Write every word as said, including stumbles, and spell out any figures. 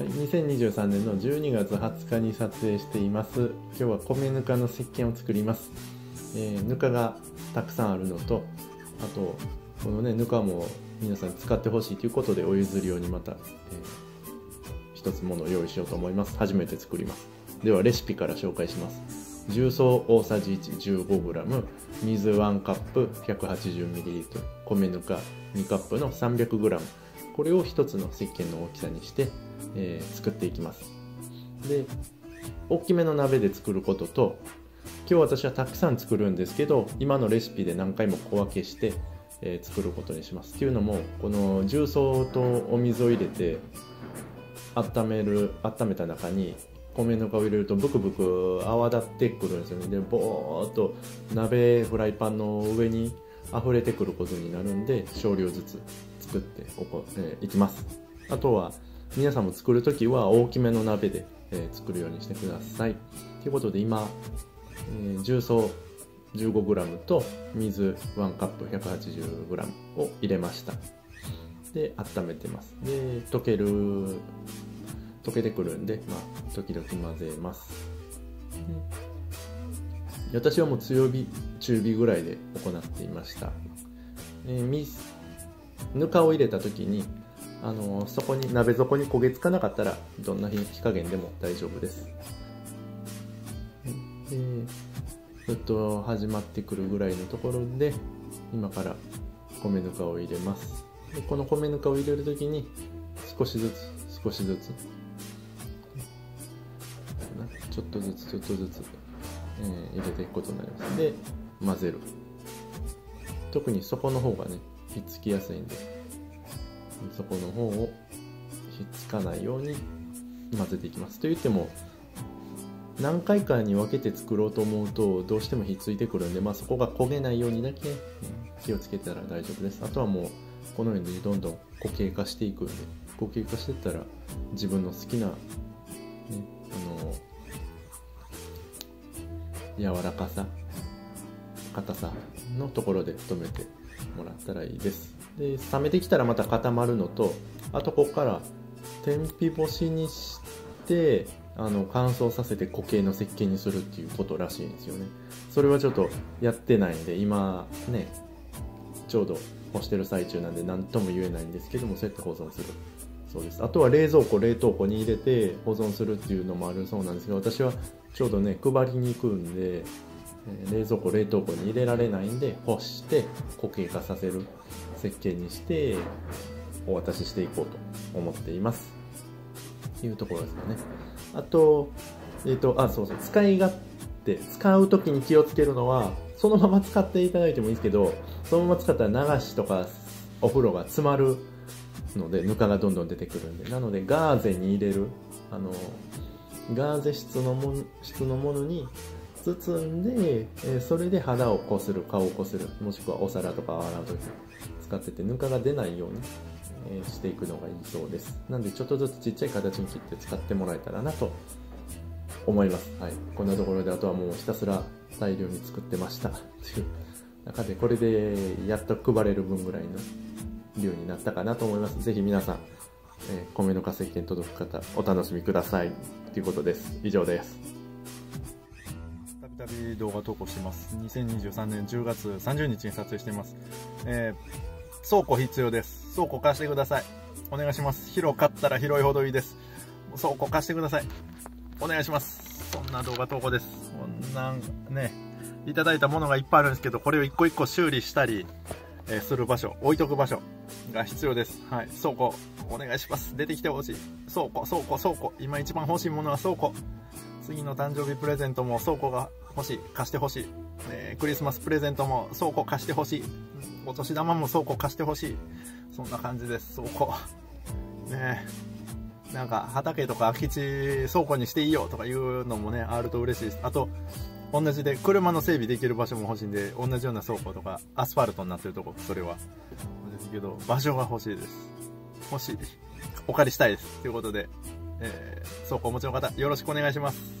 はい、にせんにじゅうさんねんのじゅうにがつはつかに撮影しています。今日は米ぬかの石鹸を作ります。えー、ぬかがたくさんあるのと、あとこのねぬかも皆さん使ってほしいということでお譲り用にまた、えー、一つものを用意しようと思います。初めて作ります。ではレシピから紹介します。重曹大さじいち じゅうごグラム、 水いちカップ ひゃくはちじゅうミリリットル、 米ぬかにカップの さんびゃくグラム、 これをひとつの石鹸の大きさにして、えー、作っていきます。で、大きめの鍋で作ることと、今日私はたくさん作るんですけど今のレシピで何回も小分けして、えー、作ることにします。っていうのもこの重曹とお水を入れて温める温めた中に米ぬかを入れるとブクブク泡立ってくるんですよね。でボーッと鍋フライパンの上に溢れてくることになるんで少量ずつ作っておこ、えー、いきます。あとは皆さんも作るときは大きめの鍋で、えー、作るようにしてください。ということで今、えー、重曹 じゅうごグラム と水いちカップ ひゃくはちじゅうグラム を入れました。で温めてます。で溶ける溶けてくるんで、まあ、時々混ぜます。私はもう強火中火ぐらいで行っていました。えー、ぬかを入れた時に、あのー、そこに鍋底に焦げつかなかったらどんな火加減でも大丈夫です。でずっと始まってくるぐらいのところで今から米ぬかを入れます。でこの米ぬかを入れる時に少しずつ少しずつちょっとずつちょっとずつ、えー、入れていくことになります。で混ぜる。特に底の方がねひっつきやすいんで底の方をひっつかないように混ぜていきます。と言っても何回かに分けて作ろうと思うとどうしてもひっついてくるんで、まあ、そこが焦げないようにだけ気をつけたら大丈夫です。あとはもうこのようにどんどん固形化していくんで、固形化していったら自分の好きな、ね、あの柔らかさ硬さのところで止めてもらったらいいです。で冷めてきたらまた固まるのと、あとここから天日干しにしてあの乾燥させて固形の石鹸にするっていうことらしいんですよね。それはちょっとやってないんで今ねちょうど干してる最中なんで何とも言えないんですけども、そうやって保存するそうです。あとは冷蔵庫冷凍庫に入れて保存するっていうのもあるそうなんですけど、私はちょうどね配りに行くんで、えー、冷蔵庫冷凍庫に入れられないんで干して固形化させる石鹸にしてお渡ししていこうと思っていますというところですかね。あとえっとあそうそう使い勝手使う時に気をつけるのはそのまま使っていただいてもいいですけど、そのまま使ったら流しとかお風呂が詰まるのでぬかがどんどん出てくるんで、なのでガーゼに入れるあのガーゼ質のもの、質のものに包んで、えー、それで肌をこする顔をこする、もしくはお皿とか洗う時に使っててぬかが出ないように、えー、していくのがいいそうです。なんでちょっとずつちっちゃい形に切って使ってもらえたらなと思います。はい、こんなところであとはもうひたすら大量に作ってましたという中でこれでやっと配れる分ぐらいの量になったかなと思います。ぜひ皆さん、えー、米ぬか石鹸届く方お楽しみくださいということです。以上です。たびたび動画投稿してます。にせんにじゅうさんねんじゅうがつさんじゅうにちに撮影しています。えー、倉庫必要です。倉庫貸してください。お願いします。広かったら広いほどいいです。倉庫貸してください。お願いします。そんな動画投稿です。こんなんねいただいたものがいっぱいあるんですけど、これを一個一個修理したりする場所置いとく場所が必要です。はい、倉庫お願いします。出てきてほしい。倉庫倉庫倉庫、今一番欲しいものは倉庫。次の誕生日プレゼントも倉庫が欲しい、貸してほしい、えー、クリスマスプレゼントも倉庫貸してほしい、お年玉も倉庫貸してほしい、そんな感じです。倉庫ねえ、なんか畑とか空き地倉庫にしていいよとかいうのもねあると嬉しいです。あと同じで車の整備できる場所も欲しいんで、同じような倉庫とかアスファルトになってるとこ、それはですけど場所が欲しいです。欲しい、お借りしたいですということで、えー、倉庫お持ちの方よろしくお願いします。